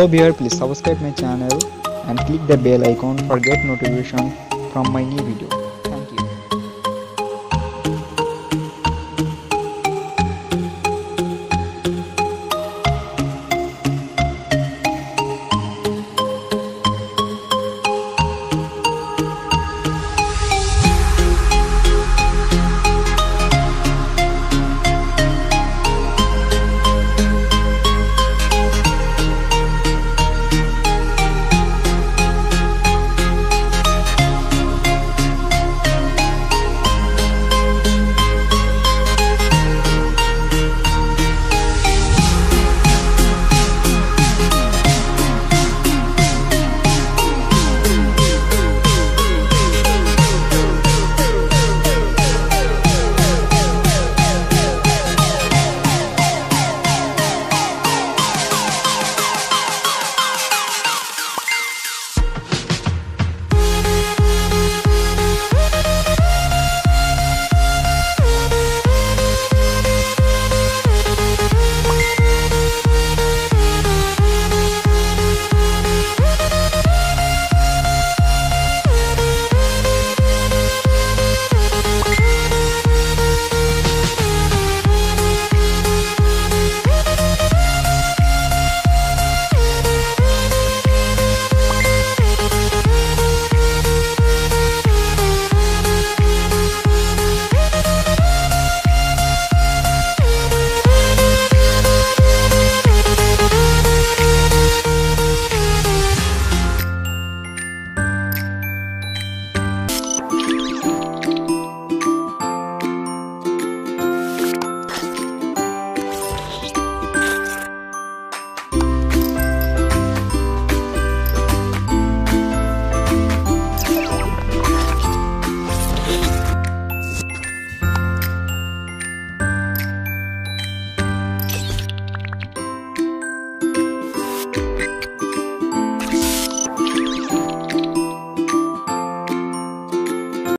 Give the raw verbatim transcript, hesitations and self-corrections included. Hello viewer, please subscribe my channel and click the bell icon for get notification from my new video.